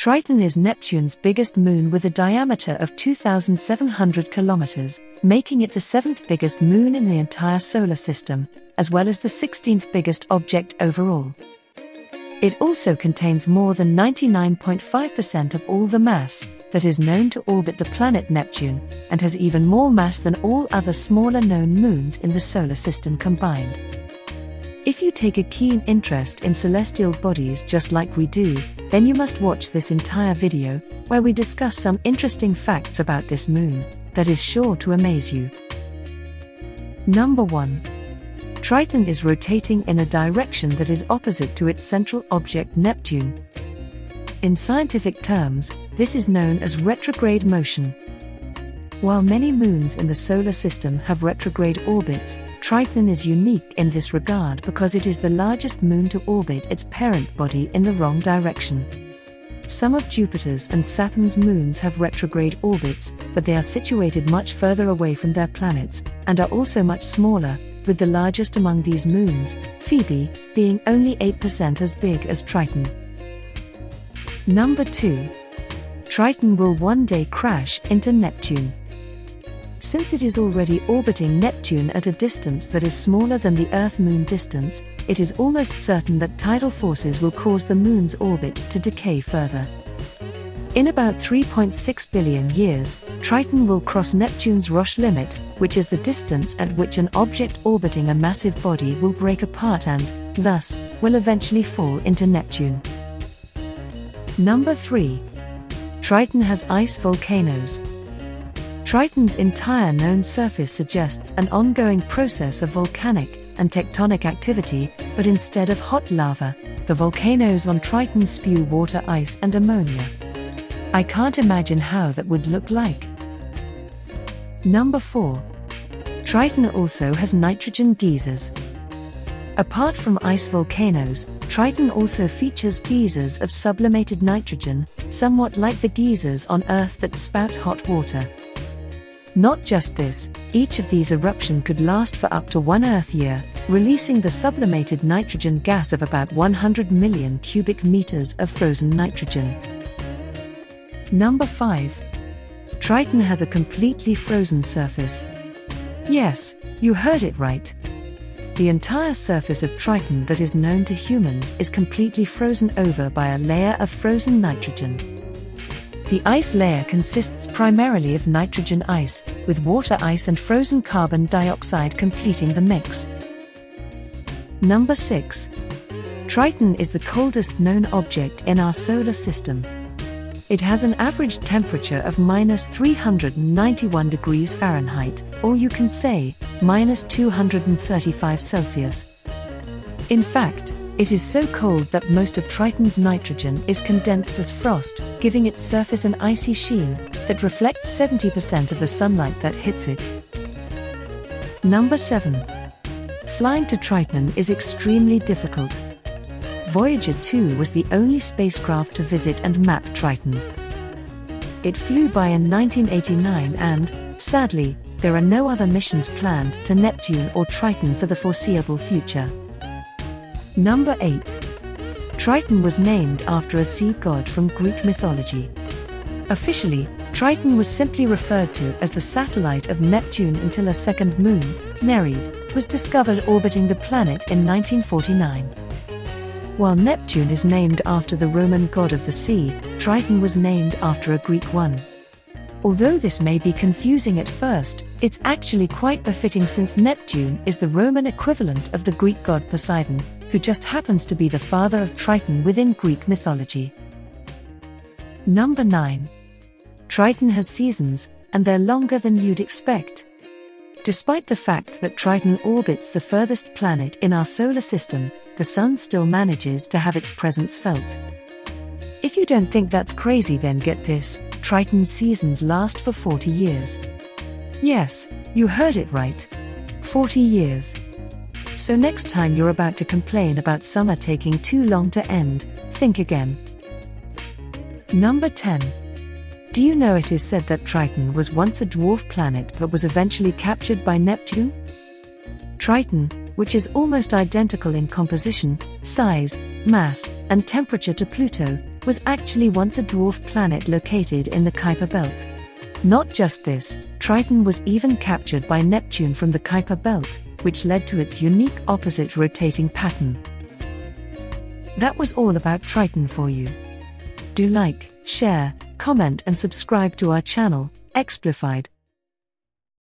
Triton is Neptune's biggest moon with a diameter of 2,700 kilometers, making it the 7th biggest moon in the entire solar system, as well as the 16th biggest object overall. It also contains more than 99.5% of all the mass that is known to orbit the planet Neptune, and has even more mass than all other smaller known moons in the solar system combined. If you take a keen interest in celestial bodies just like we do, then you must watch this entire video, where we discuss some interesting facts about this moon that is sure to amaze you. Number 1. Triton is rotating in a direction that is opposite to its central object Neptune. In scientific terms, this is known as retrograde motion. While many moons in the solar system have retrograde orbits, Triton is unique in this regard because it is the largest moon to orbit its parent body in the wrong direction. Some of Jupiter's and Saturn's moons have retrograde orbits, but they are situated much further away from their planets, and are also much smaller, with the largest among these moons, Phoebe, being only 8% as big as Triton. Number 2. Triton will one day crash into Neptune. Since it is already orbiting Neptune at a distance that is smaller than the Earth-Moon distance, it is almost certain that tidal forces will cause the Moon's orbit to decay further. In about 3.6 billion years, Triton will cross Neptune's Roche limit, which is the distance at which an object orbiting a massive body will break apart and, thus, will eventually fall into Neptune. Number 3. Triton has ice volcanoes. Triton's entire known surface suggests an ongoing process of volcanic and tectonic activity, but instead of hot lava, the volcanoes on Triton spew water, ice, and ammonia. I can't imagine how that would look like. Number 4. Triton also has nitrogen geysers. Apart from ice volcanoes, Triton also features geysers of sublimated nitrogen, somewhat like the geysers on Earth that spout hot water. Not just this, each of these eruptions could last for up to one Earth year, releasing the sublimated nitrogen gas of about 100 million cubic meters of frozen nitrogen. Number 5. Triton has a completely frozen surface. Yes, you heard it right. The entire surface of Triton that is known to humans is completely frozen over by a layer of frozen nitrogen. The ice layer consists primarily of nitrogen ice, with water ice and frozen carbon dioxide completing the mix. Number 6. Triton is the coldest known object in our solar system. It has an average temperature of -391 degrees Fahrenheit, or you can say, -235 Celsius. In fact, it is so cold that most of Triton's nitrogen is condensed as frost, giving its surface an icy sheen that reflects 70% of the sunlight that hits it. Number 7. Flying to Triton is extremely difficult. Voyager 2 was the only spacecraft to visit and map Triton. It flew by in 1989 and, sadly, there are no other missions planned to Neptune or Triton for the foreseeable future. Number 8. Triton was named after a sea god from Greek mythology. Officially, Triton was simply referred to as the satellite of Neptune until a second moon, Nereid, was discovered orbiting the planet in 1949. While Neptune is named after the Roman god of the sea, Triton was named after a Greek one. Although this may be confusing at first, it's actually quite befitting since Neptune is the Roman equivalent of the Greek god Poseidon, who just happens to be the father of Triton within Greek mythology. Number 9. Triton has seasons, and they're longer than you'd expect. Despite the fact that Triton orbits the furthest planet in our solar system, the sun still manages to have its presence felt. If you don't think that's crazy, then get this, Triton's seasons last for 40 years. Yes, you heard it right. 40 years. So next time you're about to complain about summer taking too long to end, think again. Number 10. Do you know it is said that Triton was once a dwarf planet but was eventually captured by Neptune? Triton, which is almost identical in composition, size, mass, and temperature to Pluto, was actually once a dwarf planet located in the Kuiper Belt. Not just this, Triton was even captured by Neptune from the Kuiper Belt, which led to its unique opposite rotating pattern. That was all about Triton for you. Do like, share, comment and subscribe to our channel, Explified.